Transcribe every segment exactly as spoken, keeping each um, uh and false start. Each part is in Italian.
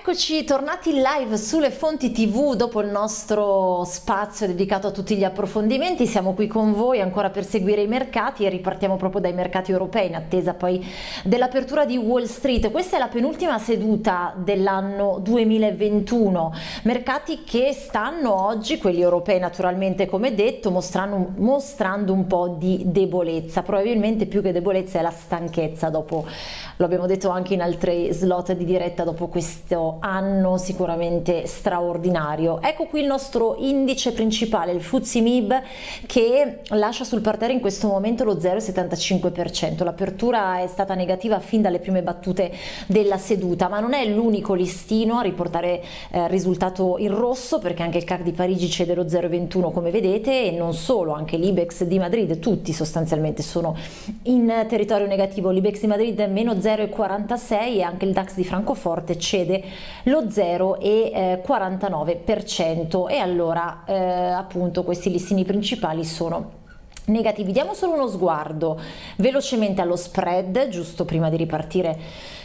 Eccoci tornati in live sulle Fonti tivù dopo il nostro spazio dedicato a tutti gli approfondimenti. Siamo qui con voi ancora per seguire i mercati e ripartiamo proprio dai mercati europei in attesa poi dell'apertura di Wall Street. Questa è la penultima seduta dell'anno duemilaventuno, mercati che stanno oggi, quelli europei naturalmente come detto, mostrando, mostrando un po' di debolezza, probabilmente più che debolezza è la stanchezza dopo, lo abbiamo detto anche in altri slot di diretta, dopo questo anno sicuramente straordinario. Ecco qui il nostro indice principale, il F T S E M I B, che lascia sul parterre in questo momento lo zero virgola settantacinque per cento. L'apertura è stata negativa fin dalle prime battute della seduta, ma non è l'unico listino a riportare eh, risultato in rosso, perché anche il C A C di Parigi cede lo zero virgola ventuno come vedete, e non solo, anche l'Ibex di Madrid, tutti sostanzialmente sono in territorio negativo. L'Ibex di Madrid è meno zero virgola quarantasei e anche il DAX di Francoforte cede lo zero virgola quarantanove per cento. E allora eh, appunto questi listini principali sono negativi. Diamo solo uno sguardo velocemente allo spread, giusto prima di ripartire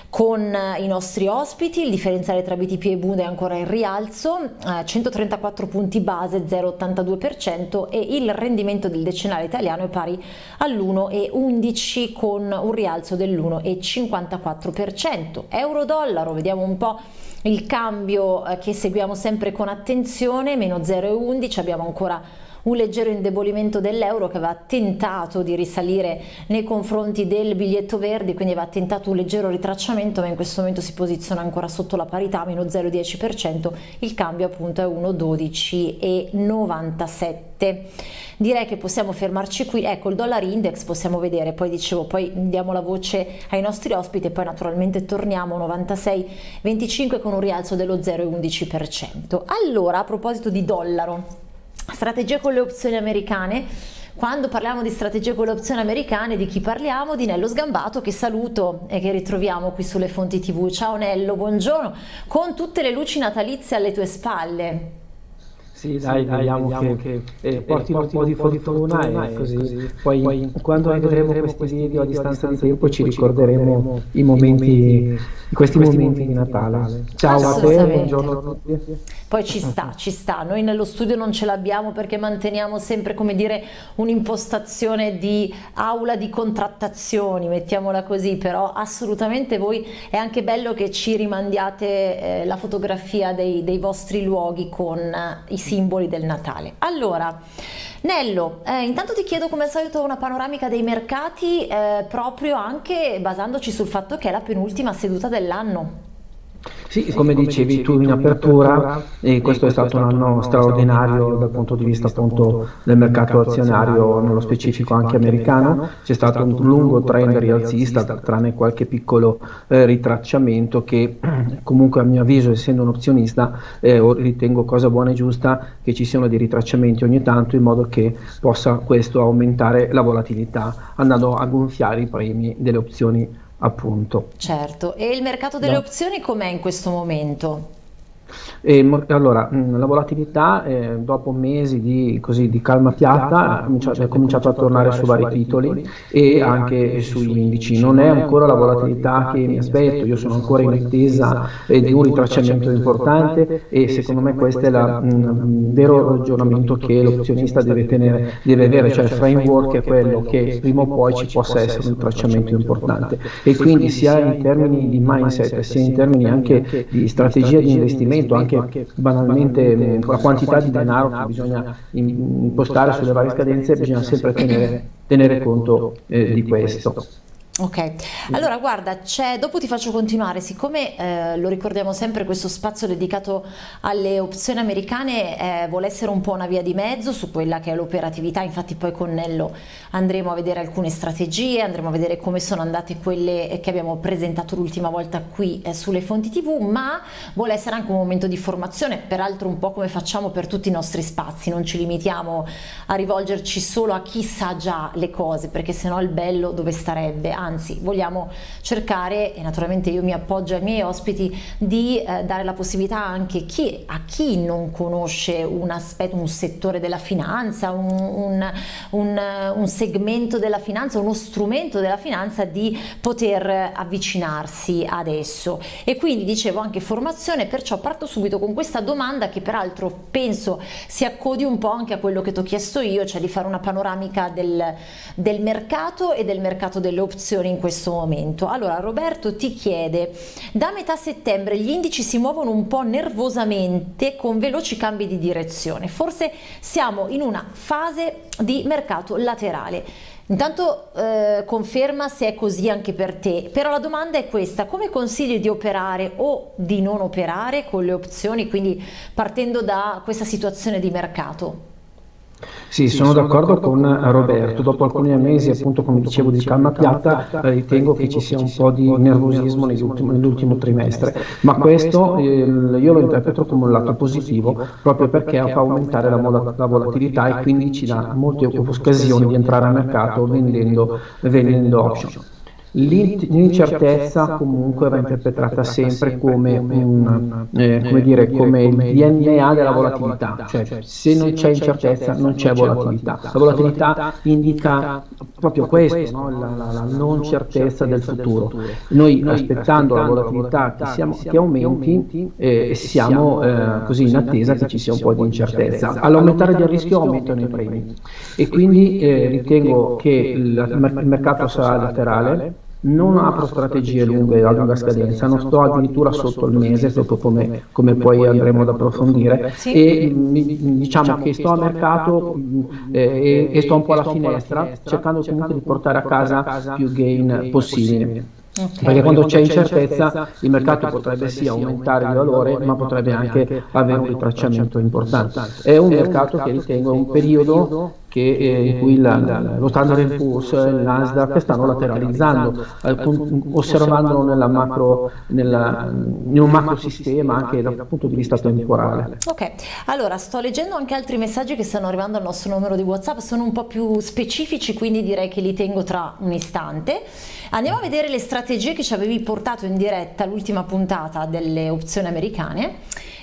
con i nostri ospiti. Il differenziale tra B T P e Bund è ancora in rialzo, eh, centotrentaquattro punti base, zero virgola ottantadue per cento, e il rendimento del decennale italiano è pari all'uno virgola undici con un rialzo dell'uno virgola cinquantaquattro per cento. Euro-Dollaro, vediamo un po' il cambio che seguiamo sempre con attenzione, meno zero virgola undici, abbiamo ancora un leggero indebolimento dell'euro che aveva tentato di risalire nei confronti del biglietto verde, quindi aveva tentato un leggero ritracciamento, ma in questo momento si posiziona ancora sotto la parità, meno zero virgola dieci per cento, il cambio appunto è uno virgola dodici e novantasette. Direi che possiamo fermarci qui. Ecco il dollaro index, possiamo vedere, poi dicevo, poi diamo la voce ai nostri ospiti e poi naturalmente torniamo novantasei virgola venticinque con un rialzo dello zero virgola undici per cento. Allora, a proposito di dollaro, strategie con le opzioni americane. Quando parliamo di strategie con le opzioni americane, di chi parliamo? Di Nello Sgambato, che saluto e che ritroviamo qui sulle Fonti tivù. Ciao Nello, buongiorno, con tutte le luci natalizie alle tue spalle. Sì, dai, sì, vediamo che, che eh, portino, portino un po' di fortuna, fortuna e così, così. Poi, poi quando vedremo questi video a distanza di tempo ci ricorderemo i momenti, questi momenti di Natale. Ciao a te, buongiorno a tutti. Poi ci sta, ci sta, noi nello studio non ce l'abbiamo perché manteniamo sempre, come dire, un'impostazione di aula di contrattazioni, mettiamola così, però assolutamente voi è anche bello che ci rimandiate eh, la fotografia dei, dei vostri luoghi con eh, i simboli del Natale. Allora Nello, eh, intanto ti chiedo come al solito una panoramica dei mercati, eh, proprio anche basandoci sul fatto che è la penultima seduta dell'anno. Sì, come dicevi tu in apertura, e questo è stato un anno straordinario dal punto di vista appunto del mercato azionario, nello specifico anche americano. C'è stato un lungo trend rialzista, tranne qualche piccolo eh, ritracciamento che comunque a mio avviso, essendo un opzionista, eh, ritengo cosa buona e giusta che ci siano dei ritracciamenti ogni tanto, in modo che possa questo aumentare la volatilità andando a gonfiare i premi delle opzioni. Appunto. Certo, e il mercato delle no. opzioni com'è in questo momento? E, allora, la volatilità eh, dopo mesi di, così, di calma piatta ha cominciato, è cominciato a tornare su vari titoli e anche sui indici. Non è ancora la volatilità che mi aspetto, io sono ancora in attesa eh, di un ritracciamento importante, e secondo me questo è il vero ragionamento che l'opzionista deve tenere, deve avere, cioè il framework è quello che prima o poi ci possa essere un ritracciamento importante, e quindi sia in termini di mindset sia in termini anche di strategia di investimento, anche, anche banalmente mh, la quantità di denaro che bisogna impostare sulle varie scadenze, bisogna sempre tenere, tenere conto eh, di questo. Ok, allora guarda, dopo ti faccio continuare, siccome eh, lo ricordiamo sempre, questo spazio dedicato alle opzioni americane eh, vuole essere un po' una via di mezzo su quella che è l'operatività. Infatti poi con Nello andremo a vedere alcune strategie, andremo a vedere come sono andate quelle che abbiamo presentato l'ultima volta qui eh, sulle Fonti tivù, ma vuole essere anche un momento di formazione, peraltro un po' come facciamo per tutti i nostri spazi, non ci limitiamo a rivolgerci solo a chi sa già le cose, perché sennò il bello dove starebbe? anzi vogliamo cercare, e naturalmente io mi appoggio ai miei ospiti, di eh, dare la possibilità anche chi, a chi non conosce un aspetto, un settore della finanza, un, un, un, un segmento della finanza, uno strumento della finanza, di poter avvicinarsi ad esso. E quindi dicevo anche formazione, perciò parto subito con questa domanda che peraltro penso si accodi un po' anche a quello che ti ho chiesto io, cioè di fare una panoramica del, del mercato e del mercato delle opzioni in questo momento. Allora Roberto ti chiede: da metà settembre gli indici si muovono un po' nervosamente con veloci cambi di direzione, forse siamo in una fase di mercato laterale. Intanto eh, conferma se è così anche per te, però la domanda è questa: come consigli di operare o di non operare con le opzioni, quindi partendo da questa situazione di mercato? Sì, sono d'accordo con Roberto. Dopo alcuni mesi, appunto, come dicevo, di calma piatta, ritengo che ci sia un po' di nervosismo nell'ultimo trimestre, ma questo io lo interpreto come un lato positivo, proprio perché fa aumentare la volatilità e quindi ci dà molte occasioni di entrare al mercato vendendo, vendendo option. L'incertezza comunque va interpretata sempre come, un, eh, come, dire, come il D N A della volatilità, cioè se non c'è incertezza non c'è volatilità. La volatilità indica proprio questo, no? la, la, la non certezza del futuro. Noi aspettando la volatilità che, siamo, che aumenti eh, siamo eh, così in attesa che ci sia un po' di incertezza. All'aumentare del rischio aumentano i premi e quindi eh, ritengo che il mercato sarà laterale. Non apro strategie lunghe a lunga scadenza, non sto addirittura sotto il mese, proprio come, come poi andremo ad approfondire, sì. E diciamo che sto a mercato eh, e sto un po' alla finestra, cercando comunque di portare a casa più gain possibile. Okay. Perché quando c'è incertezza il mercato potrebbe sì aumentare di valore, ma potrebbe anche avere un ritracciamento importante. È un mercato che ritengo un periodo che, eh, in cui la, la, lo Standard and Poor's e il Nasdaq stanno lateralizzando, eh, con, osservandolo nella macro, nella, in un macro sistema anche dal punto di vista temporale. Ok, allora sto leggendo anche altri messaggi che stanno arrivando al nostro numero di WhatsApp, sono un po' più specifici, quindi direi che li tengo tra un istante. Andiamo a vedere le strategie che ci avevi portato in diretta l'ultima puntata delle opzioni americane,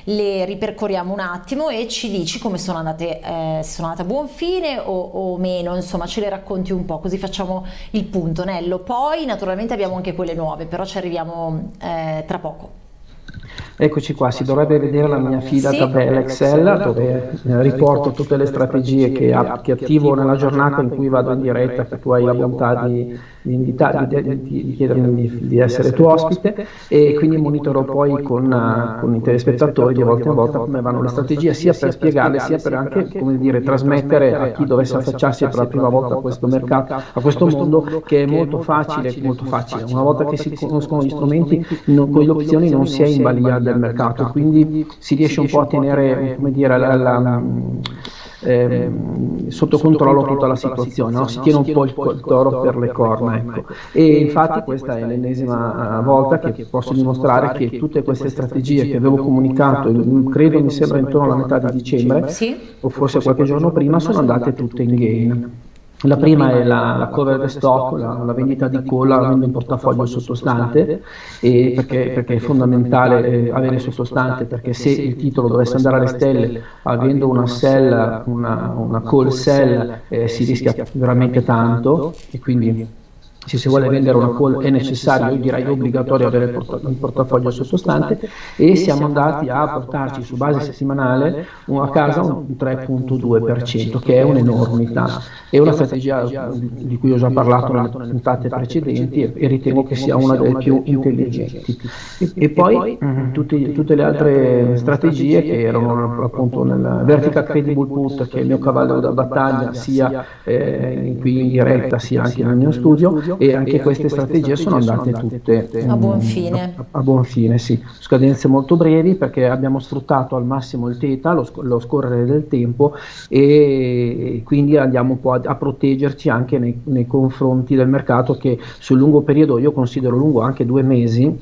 le ripercorriamo un attimo e ci dici come sono andate, eh, se sono andate a buon fine o, o meno, insomma ce le racconti un po', così facciamo il punto, Nello. Poi naturalmente abbiamo anche quelle nuove, però ci arriviamo eh, tra poco. Eccoci qua, si dovrebbe vedere la mia fila sì. tabella Excel dove riporto tutte le strategie che, che attivo nella giornata in cui vado in diretta, che tu hai la bontà di, di, di, di, di chiedermi di, di essere tuo ospite, e quindi monitorò poi con, con i telespettatori di volta in volta come vanno le strategie, sia per spiegarle sia per anche, come dire, trasmettere a chi dovesse affacciarsi per la prima volta a questo mercato, a questo mondo che è molto facile, molto facile. Una volta che si conoscono gli strumenti, non, con le opzioni non si è in balia del mercato, quindi si riesce un po' a tenere, come dire, la, la, la Ehm, sotto, sotto controllo, controllo tutta la situazione, la situazione no? si, si tiene un po' il, po il toro per le corna, ecco. Ecco. E, e infatti questa è l'ennesima volta che, che posso dimostrare che tutte queste strategie, strategie che avevo comunicato, in, credo mi sembra intorno alla metà di dicembre, sì. o forse qualche giorno prima, sono andate tutte in gain. La prima è la, la cover the stock, la, la vendita di colla, avendo un portafoglio sottostante, e perché, perché è fondamentale avere sottostante, perché se il titolo dovesse andare alle stelle, avendo una sell, una, una call sell, eh, si rischia veramente tanto, e quindi... se si vuole vendere una call è necessario, io direi obbligatorio, avere un portafoglio sottostante, e siamo andati a portarci su base settimanale a casa un tre virgola due per cento, che è un'enormità. È una strategia di cui ho già parlato nelle puntate precedenti e ritengo che sia una delle più intelligenti. E poi tutte, tutte le altre strategie che erano appunto nel vertical credible put, che è il mio cavallo da battaglia sia eh, qui in diretta sia anche nel mio studio, e anche e queste anche strategie, strategie sono andate, sono andate tutte, tutte a buon fine, a, a buon fine sì. Scadenze molto brevi, perché abbiamo sfruttato al massimo il theta, lo, sc lo scorrere del tempo, e quindi andiamo un po' a, a proteggerci anche nei, nei confronti del mercato che sul lungo periodo, io considero lungo anche due mesi,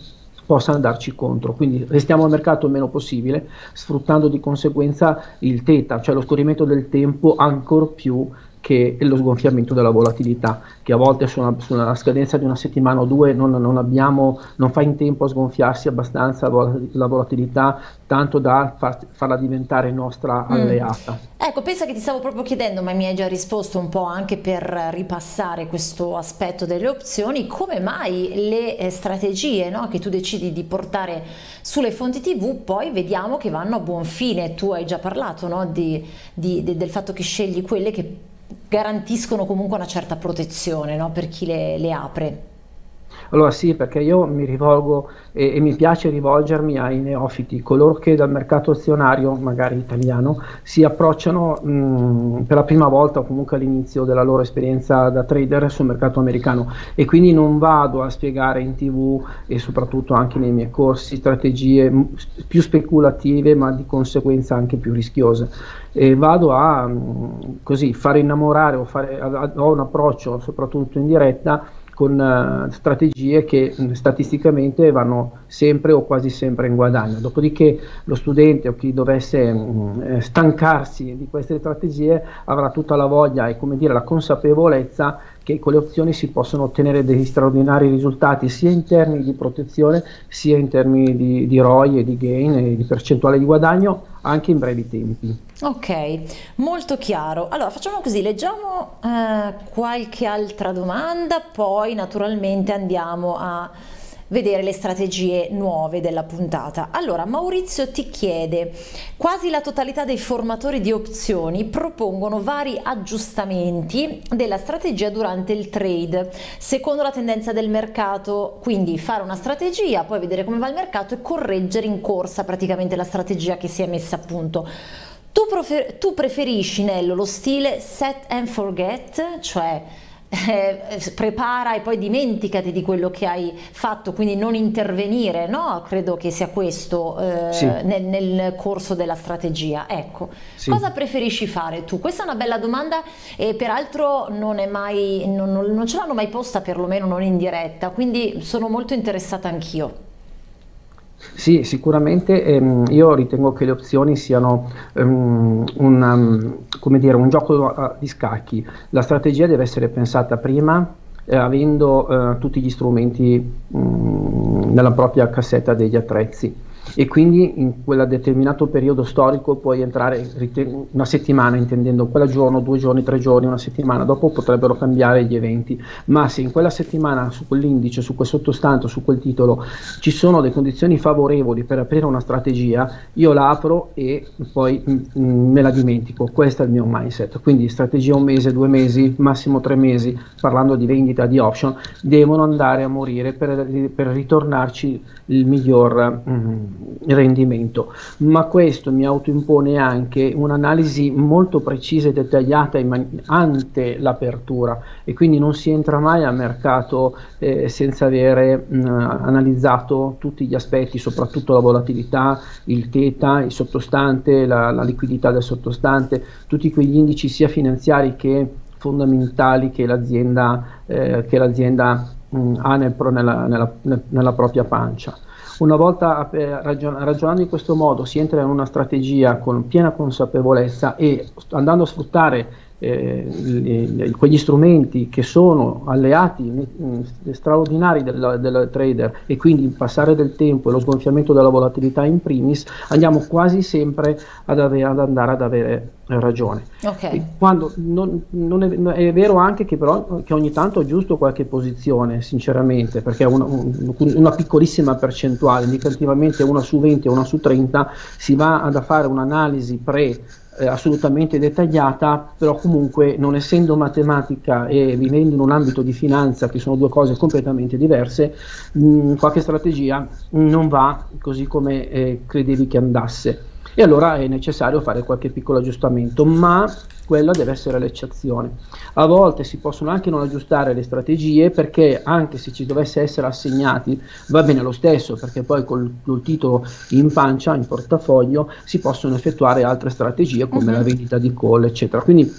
possa andarci contro, quindi restiamo al mercato il meno possibile, sfruttando di conseguenza il theta, cioè lo scorrimento del tempo ancor più che è lo sgonfiamento della volatilità, che a volte sulla, sulla scadenza di una settimana o due non, non, abbiamo, non fa in tempo a sgonfiarsi abbastanza la volatilità, tanto da far, farla diventare nostra alleata. Mm. Ecco, pensa che ti stavo proprio chiedendo, ma mi hai già risposto un po' anche per ripassare questo aspetto delle opzioni, come mai le strategie, no, che tu decidi di portare sulle fonti tivù poi vediamo che vanno a buon fine. Tu hai già parlato, no, di, di, del fatto che scegli quelle che garantiscono comunque una certa protezione, no, per chi le, le apre. Allora sì, perché io mi rivolgo e, e mi piace rivolgermi ai neofiti, coloro che dal mercato azionario, magari italiano, si approcciano mh, per la prima volta o comunque all'inizio della loro esperienza da trader sul mercato americano, e quindi non vado a spiegare in tivù e soprattutto anche nei miei corsi strategie più speculative ma di conseguenza anche più rischiose. E vado a mh, così far innamorare o fare, ho un approccio soprattutto in diretta con uh, strategie che mh, statisticamente vanno sempre o quasi sempre in guadagno. Dopodiché lo studente o chi dovesse mh, stancarsi di queste strategie avrà tutta la voglia e, come dire, la consapevolezza che con le opzioni si possono ottenere degli straordinari risultati sia in termini di protezione sia in termini di, di R O I e di gain e di percentuale di guadagno anche in brevi tempi. Ok, molto chiaro. Allora facciamo così, leggiamo eh, qualche altra domanda, poi naturalmente andiamo a vedere le strategie nuove della puntata. Allora Maurizio ti chiede: quasi la totalità dei formatori di opzioni propongono vari aggiustamenti della strategia durante il trade secondo la tendenza del mercato, quindi fare una strategia, poi vedere come va il mercato e correggere in corsa praticamente la strategia che si è messa a punto. Tu, prefer tu preferisci, Nello, lo stile set and forget, cioè Eh, prepara e poi dimenticati di quello che hai fatto, quindi non intervenire, no? Credo che sia questo eh, sì. nel, nel corso della strategia, ecco. Sì. Cosa preferisci fare tu? Questa è una bella domanda e peraltro non è mai, non, non, non ce l'hanno mai posta, perlomeno non in diretta, quindi sono molto interessata anch'io. Sì, sicuramente ehm, io ritengo che le opzioni siano um, un, um, come dire, un gioco di scacchi. La strategia deve essere pensata prima, eh, avendo eh, tutti gli strumenti mh, nella propria cassetta degli attrezzi, e quindi in quel determinato periodo storico puoi entrare una settimana, intendendo quella giorno, due giorni, tre giorni, una settimana, dopo potrebbero cambiare gli eventi, ma se in quella settimana su quell'indice, su quel sottostante, su quel titolo ci sono delle condizioni favorevoli per aprire una strategia, io la apro e poi mh, mh, me la dimentico. Questo è il mio mindset, quindi strategia un mese, due mesi, massimo tre mesi, parlando di vendita di option, devono andare a morire per, per ritornarci il miglior mh, rendimento. Ma questo mi autoimpone anche un'analisi molto precisa e dettagliata ante l'apertura, e quindi non si entra mai al mercato eh, senza avere mh, analizzato tutti gli aspetti, soprattutto la volatilità, il theta, il sottostante, la, la liquidità del sottostante, tutti quegli indici sia finanziari che fondamentali che l'azienda eh, che l'azienda ha nel, nella, nella, nella propria pancia. Una volta ragionando in questo modo si entra in una strategia con piena consapevolezza, e andando a sfruttare eh, le, quegli strumenti che sono alleati mh, straordinari del, del trader, e quindi il passare del tempo e lo sgonfiamento della volatilità in primis, andiamo quasi sempre ad, avere, ad andare ad avere ragione. Okay. Quando non, non è, è vero anche che, però, che ogni tanto aggiusto qualche posizione, sinceramente, perché una, un, una piccolissima percentuale, indicativamente una su venti o una su trenta, si va ad a fare un'analisi pre eh, assolutamente dettagliata, però comunque, non essendo matematica e vivendo in un ambito di finanza che sono due cose completamente diverse, mh, qualche strategia non va così come eh, credevi che andasse. E allora è necessario fare qualche piccolo aggiustamento, ma quella deve essere l'eccezione. A volte si possono anche non aggiustare le strategie, perché anche se ci dovesse essere assegnati va bene lo stesso, perché poi col, col titolo in pancia, in portafoglio, si possono effettuare altre strategie come uh-huh. la vendita di call, eccetera. Quindi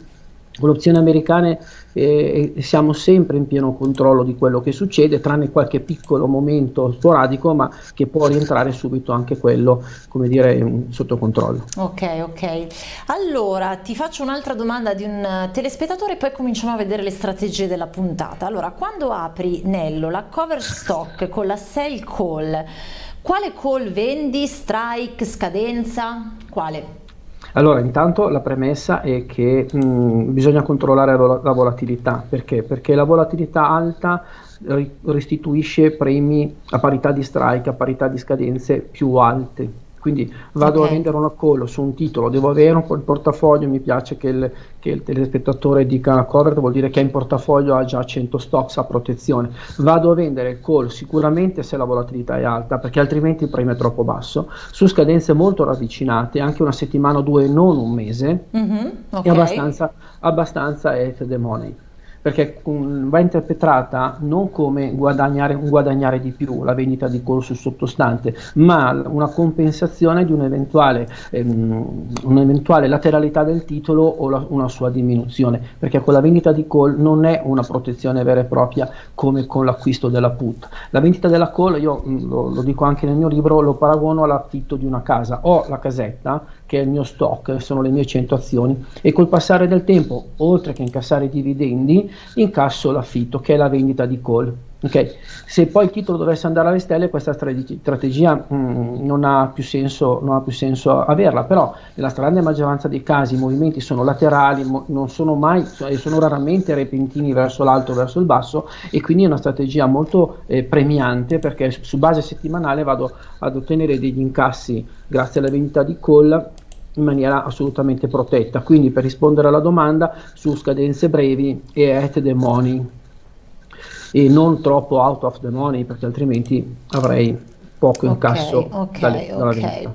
Con le opzioni americane eh, siamo sempre in pieno controllo di quello che succede, tranne qualche piccolo momento sporadico, ma che può rientrare subito anche quello, come dire, sotto controllo. Ok, ok. Allora ti faccio un'altra domanda di un telespettatore e poi cominciamo a vedere le strategie della puntata. Allora, quando apri, Nello, la cover stock con la sell call, quale call vendi? Strike? Scadenza? Quale? Allora, intanto la premessa è che mh, bisogna controllare la, la volatilità. Perché? Perché la volatilità alta ri, restituisce premi a parità di strike, a parità di scadenze più alte. Quindi vado okay. a vendere una call su un titolo, devo avere un po' il portafoglio, mi piace che il, che il telespettatore dica covered, vuol dire che in portafoglio ha già cento stocks a protezione. Vado a vendere il call sicuramente se la volatilità è alta, perché altrimenti il premio è troppo basso, su scadenze molto ravvicinate, anche una settimana o due, non un mese, mm-hmm, okay. e abbastanza, abbastanza at the money. Perché va interpretata non come guadagnare, guadagnare di più la vendita di corso sottostante, ma una compensazione di un'eventuale ehm, un'eventuale lateralità del titolo o la, una sua diminuzione, perché con la vendita di call non è una protezione vera e propria come con l'acquisto della put. La vendita della call, io lo, lo dico anche nel mio libro, lo paragono all'affitto di una casa. Ho la casetta, che è il mio stock, sono le mie cento azioni, e col passare del tempo, oltre che incassare i dividendi, incasso l'affitto, che è la vendita di call. Okay. Se poi il titolo dovesse andare alle stelle, questa strategia mh, non ha più senso, non ha più senso averla, però nella stragrande maggioranza dei casi i movimenti sono laterali, mo non sono mai, sono raramente repentini verso l'alto o verso il basso, e quindi è una strategia molto eh, premiante, perché su base settimanale vado ad ottenere degli incassi grazie alla vendita di call in maniera assolutamente protetta. Quindi, per rispondere alla domanda, su scadenze brevi e at the money, e non troppo out of the money, perché altrimenti avrei poco incasso okay, okay, dalla okay. vendita.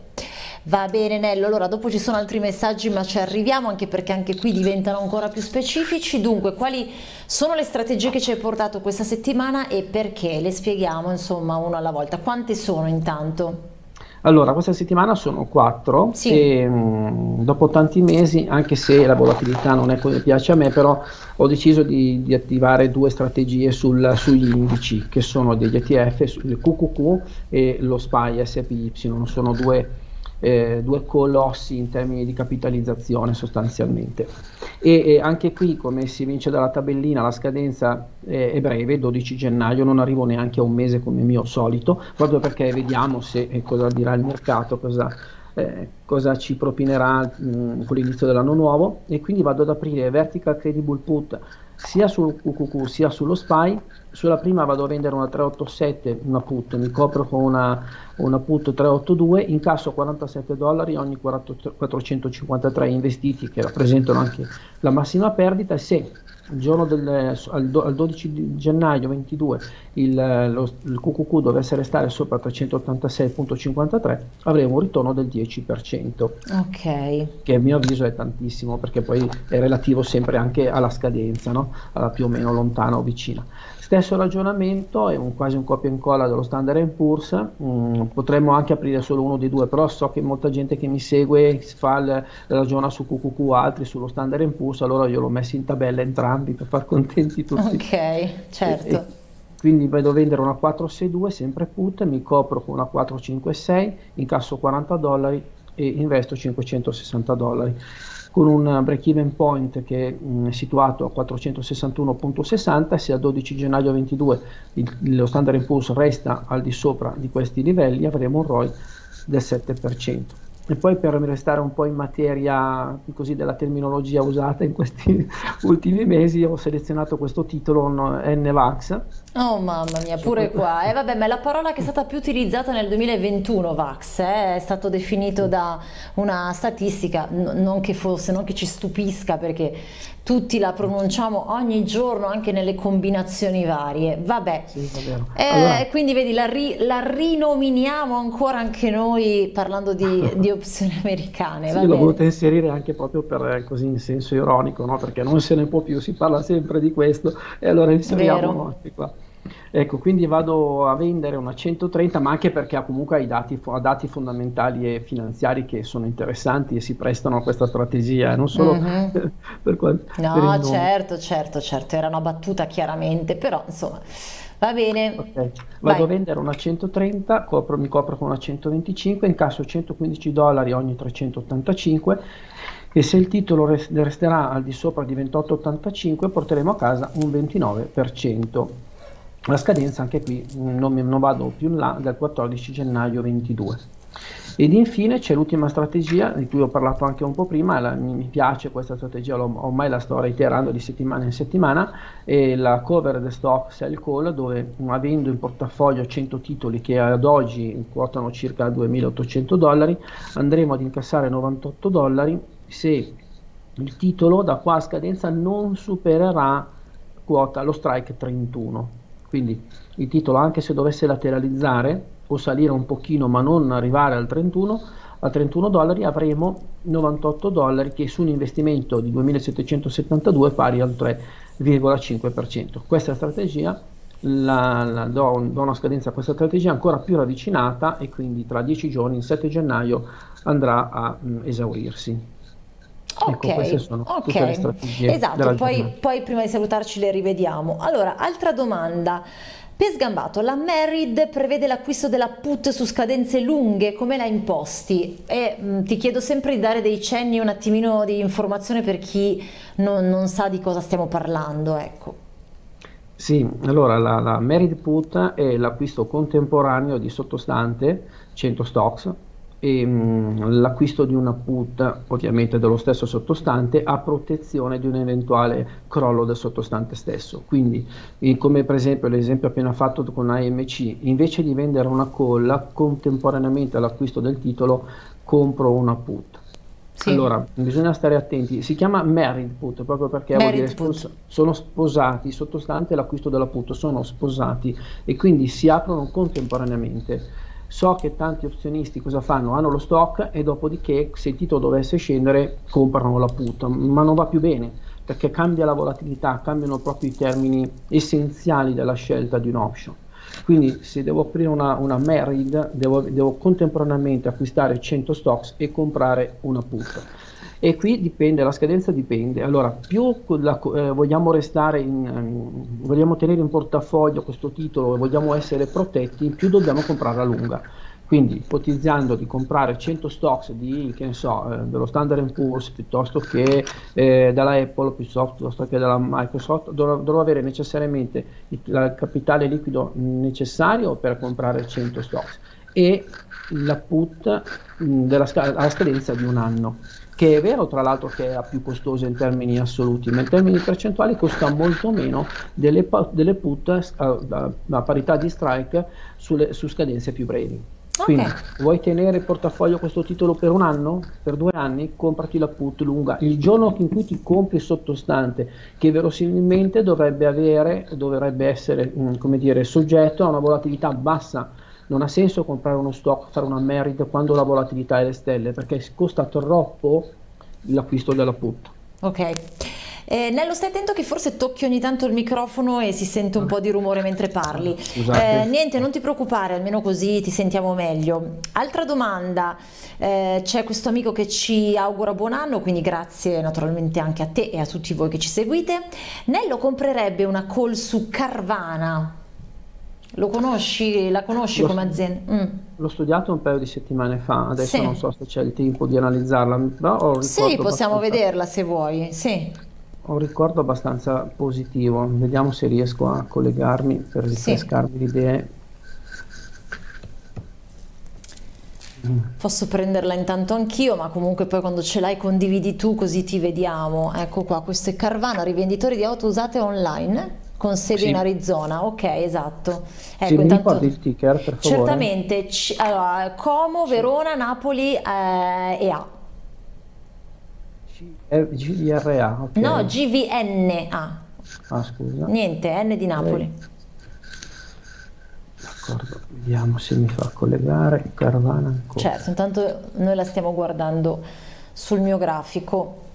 Va bene, Nello, allora dopo ci sono altri messaggi, ma ci arriviamo, anche perché anche qui diventano ancora più specifici. Dunque, quali sono le strategie che ci hai portato questa settimana e perché? Le spieghiamo, insomma, uno alla volta. Quante sono intanto? Allora, questa settimana sono quattro, sì. e mh, dopo tanti mesi, anche se la volatilità non è come piace a me, però ho deciso di, di attivare due strategie sul, sugli indici, che sono degli E T F, il Q Q Q e lo S P Y, S P Y, sono due, eh, due colossi in termini di capitalizzazione sostanzialmente. E, e anche qui, come si vince dalla tabellina, la scadenza eh, è breve, dodici gennaio, non arrivo neanche a un mese come mio solito, proprio perché vediamo se eh, cosa dirà il mercato, cosa, eh, cosa ci propinerà mh, con l'inizio dell'anno nuovo, e quindi vado ad aprire vertical credible put sia sul Q Q Q sia sullo S P Y. Sulla prima vado a vendere una tre otto sette, una put, mi copro con una, una put tre otto due, incasso quarantasette dollari ogni quattrocentocinquantatré investiti, che rappresentano anche la massima perdita. E se il giorno del, al, do, al dodici gennaio ventidue il, lo, il Q Q Q dovesse restare sopra trecentottantasei virgola cinquantatré, avremo un ritorno del dieci per cento, okay. che a mio avviso è tantissimo, perché poi è relativo sempre anche alla scadenza, no? Alla più o meno lontana o vicina. Stesso ragionamento, è un, quasi un copia e incolla dello Standard and Poor's, mm, potremmo anche aprire solo uno dei due, però so che molta gente che mi segue fa il, ragiona su Q Q Q, altri sullo Standard and Poor's, allora io l'ho messo in tabella entrambi per far contenti tutti. Ok, certo. E, e quindi vado a vendere una quattro sei due, sempre put, mi copro con una quattro cinque sei, incasso quaranta dollari e investo cinquecentosessanta dollari. Con un break-even point che mh, è situato a quattrocentosessantuno virgola sessanta, se a dodici gennaio ventidue il, lo Standard and Poor's resta al di sopra di questi livelli, avremo un R O I del sette per cento. E poi, per restare un po' in materia così della terminologia usata in questi ultimi mesi, ho selezionato questo titolo N VAX. Oh mamma mia, pure qua. E eh, vabbè, ma è la parola che è stata più utilizzata nel duemilaventuno, VAX, eh? È stato definito da una statistica, non che fosse, non che ci stupisca, perché tutti la pronunciamo ogni giorno, anche nelle combinazioni varie. Vabbè, sì, eh, allora, quindi vedi, la, ri, la rinominiamo ancora anche noi parlando di, di opzioni americane. Sì, l'ho voluta inserire anche proprio per, così, in senso ironico, no? Perché non se ne può più, si parla sempre di questo, e allora inseriamo anche qua. Ecco, quindi vado a vendere una centotrenta, ma anche perché ha comunque ha i dati, ha dati fondamentali e finanziari che sono interessanti e si prestano a questa strategia, non solo mm-hmm. per, per quanto... No, per certo, certo, certo, era una battuta chiaramente, però insomma... Va bene, okay. Vado Vai. a vendere una centotrenta, copro, mi copro con una centoventicinque, incasso centoquindici dollari ogni trecentottantacinque e se il titolo rest- resterà al di sopra di ventotto virgola ottantacinque porteremo a casa un ventinove per cento. La scadenza anche qui non, mi, non vado più in là, dal quattordici gennaio ventidue. Ed infine c'è l'ultima strategia di cui ho parlato anche un po' prima, la, mi piace questa strategia, ormai la sto reiterando di settimana in settimana, è la cover the stock sell call, dove avendo in portafoglio cento titoli che ad oggi quotano circa duemilaottocento dollari, andremo ad incassare novantotto dollari se il titolo da qua a scadenza non supererà quota lo strike trentuno. Quindi il titolo, anche se dovesse lateralizzare o salire un pochino ma non arrivare al trentuno, a trentuno dollari avremo novantotto dollari che su un investimento di duemilasettecentosettantadue è pari al tre virgola cinque per cento. Questa strategia la, la do, do una scadenza a questa strategia ancora più ravvicinata e quindi tra dieci giorni, il sette gennaio, andrà a mh, esaurirsi. Ok, ecco, queste sono okay. tutte le strategie. Esatto, poi, poi prima di salutarci le rivediamo. Allora, altra domanda. Per Sgambato, la Merid prevede l'acquisto della put su scadenze lunghe, come la imposti? E mh, ti chiedo sempre di dare dei cenni, un attimino di informazione per chi non, non sa di cosa stiamo parlando, ecco. Sì, allora la, la Merid put è l'acquisto contemporaneo di sottostante cento stocks e l'acquisto di una put ovviamente dello stesso sottostante a protezione di un eventuale crollo del sottostante stesso. Quindi come per esempio l'esempio appena fatto con A M C, invece di vendere una call contemporaneamente all'acquisto del titolo compro una put. Sì. Allora bisogna stare attenti, si chiama married put proprio perché vuol dire spos- sono sposati, sottostante l'acquisto della put sono sposati e quindi si aprono contemporaneamente. So che tanti opzionisti cosa fanno? Hanno lo stock e dopodiché se il titolo dovesse scendere comprano la put, ma non va più bene perché cambia la volatilità, cambiano proprio i termini essenziali della scelta di un option. Quindi se devo aprire una, una married devo, devo contemporaneamente acquistare cento stocks e comprare una put. E qui dipende, la scadenza dipende. Allora, più la, eh, vogliamo restare in, eh, vogliamo tenere in portafoglio questo titolo e vogliamo essere protetti, più dobbiamo comprare a lunga. Quindi ipotizzando di comprare cento stocks di, che ne so, eh, dello Standard and Poor's piuttosto che eh, dalla Apple, piuttosto che dalla Microsoft, dov- dovrò avere necessariamente il, il capitale liquido necessario per comprare cento stocks e la put mh, della sc- alla scadenza di un anno, che è vero tra l'altro che è la più costosa in termini assoluti, ma in termini percentuali costa molto meno delle, delle put a, a parità di strike sulle, su scadenze più brevi. Okay. Quindi vuoi tenere in portafoglio questo titolo per un anno, per due anni, comprati la put lunga. Il giorno in cui ti compri il sottostante, che verosimilmente dovrebbe avere, dovrebbe essere come dire, soggetto a una volatilità bassa. Non ha senso comprare uno stock, fare una merit quando la volatilità è alle stelle, perché costa troppo l'acquisto della put. Ok. Eh, Nello, stai attento che forse tocchi ogni tanto il microfono e si sente un po' di rumore mentre parli. Eh, niente, non ti preoccupare, almeno così ti sentiamo meglio. Altra domanda, eh, c'è questo amico che ci augura buon anno, quindi grazie naturalmente anche a te e a tutti voi che ci seguite. Nello comprerebbe una call su Carvana. Lo conosci, la conosci lo, come azienda? Mm. L'ho studiato un paio di settimane fa, adesso sì. Non so se c'è il tempo di analizzarla. Però sì, possiamo vederla se vuoi, sì. Ho un ricordo abbastanza positivo, vediamo se riesco a collegarmi per rinfrescarmi sì. l'idea. Posso prenderla intanto anch'io, ma comunque poi quando ce l'hai condividi tu così ti vediamo. Ecco qua, questo è Carvana, rivenditori di auto usate online. Con sede sì. in Arizona, ok, esatto. Ecco, mi intanto... ricordi il ticker, per favore? Certamente, c- allora, Como, Verona, Napoli eh, e A. G V R A, ok. No, G V N A. Ah, scusa. Niente, N di Napoli. D'accordo, vediamo se mi fa collegare, Carvana ancora. Certo, intanto noi la stiamo guardando sul mio grafico.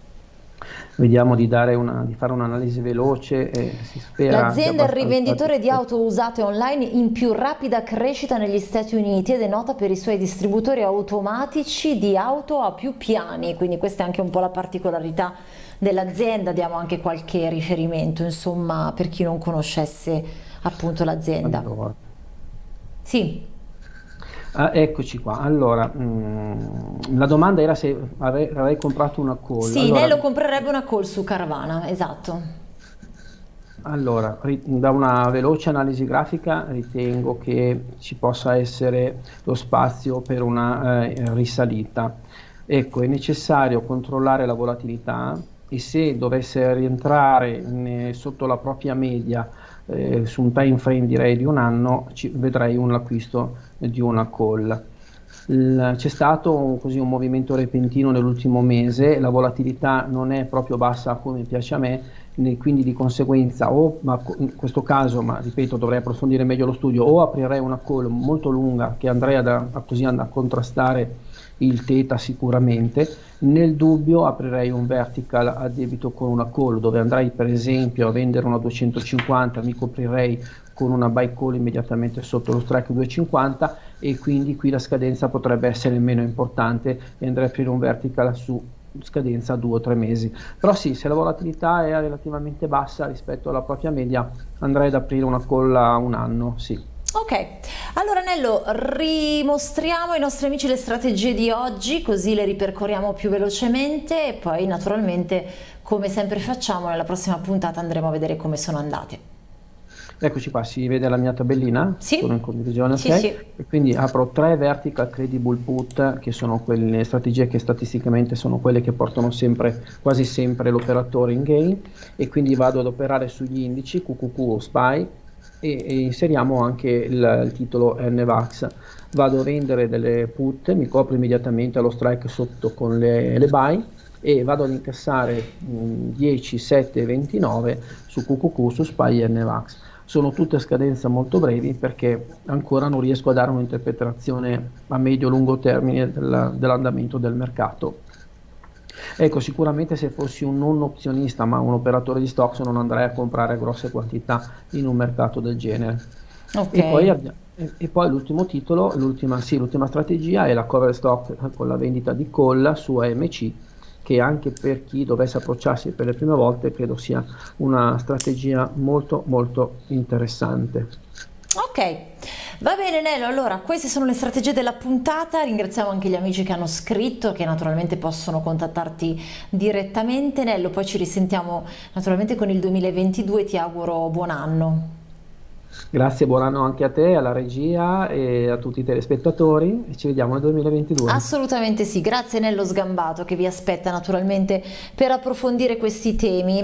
Vediamo di, dare una, di fare un'analisi veloce e si spera. L'azienda è il rivenditore di auto usate online in più rapida crescita negli Stati Uniti ed è nota per i suoi distributori automatici di auto a più piani, quindi questa è anche un po' la particolarità dell'azienda. Diamo anche qualche riferimento, insomma, per chi non conoscesse appunto l'azienda. Allora. Sì. Ah, eccoci qua. Allora, mh, la domanda era se avrei, avrei comprato una call. Sì, allora, Nello comprerebbe una call su Carvana, esatto. Allora, da una veloce analisi grafica ritengo che ci possa essere lo spazio per una eh, risalita. Ecco, è necessario controllare la volatilità e se dovesse rientrare ne, sotto la propria media Eh, su un time frame direi di un anno, ci vedrei un acquisto di una call. C'è stato un, così, un movimento repentino nell'ultimo mese, la volatilità non è proprio bassa come piace a me, né, quindi di conseguenza o ma in questo caso, ma ripeto dovrei approfondire meglio lo studio, o aprirei una call molto lunga che andrei ad, a, così, a contrastare il theta sicuramente, nel dubbio aprirei un vertical a debito con una call dove andrei per esempio a vendere una duecentocinquanta, mi coprirei con una buy call immediatamente sotto lo strike duecentocinquanta e quindi qui la scadenza potrebbe essere meno importante e andrei a aprire un vertical su scadenza due o tre mesi. Però sì, se la volatilità è relativamente bassa rispetto alla propria media andrei ad aprire una call a un anno, sì. Ok, allora Nello, rimostriamo ai nostri amici le strategie di oggi, così le ripercorriamo più velocemente e poi naturalmente, come sempre facciamo, nella prossima puntata andremo a vedere come sono andate. Eccoci qua, si vede la mia tabellina? Sì. Sono in condivisione, sì, okay. Sì. E quindi apro tre vertical credible put, che sono quelle strategie che statisticamente sono quelle che portano sempre, quasi sempre l'operatore in gain, e quindi vado ad operare sugli indici Q Q Q o S P Y, e inseriamo anche il, il titolo N VAX. Vado a vendere delle put, mi copro immediatamente allo strike sotto con le, le buy e vado ad incassare mh, dieci, sette, ventinove su Q Q Q, su S P Y e N VAX. Sono tutte scadenze molto brevi perché ancora non riesco a dare un'interpretazione a medio-lungo termine del, dell'andamento del mercato. Ecco, sicuramente se fossi un non opzionista ma un operatore di stocks non andrei a comprare grosse quantità in un mercato del genere. Okay. E poi, e poi l'ultimo titolo, l'ultima sì, l'ultima strategia è la cover stock con la vendita di call su A M C, che anche per chi dovesse approcciarsi per le prime volte credo sia una strategia molto molto interessante. Ok, va bene Nello, allora queste sono le strategie della puntata, ringraziamo anche gli amici che hanno scritto, che naturalmente possono contattarti direttamente. Nello, poi ci risentiamo naturalmente con il duemilaventidue, ti auguro buon anno. Grazie, buon anno anche a te, alla regia e a tutti i telespettatori, e ci vediamo nel duemilaventidue. Assolutamente sì, grazie Nello Sgambato che vi aspetta naturalmente per approfondire questi temi.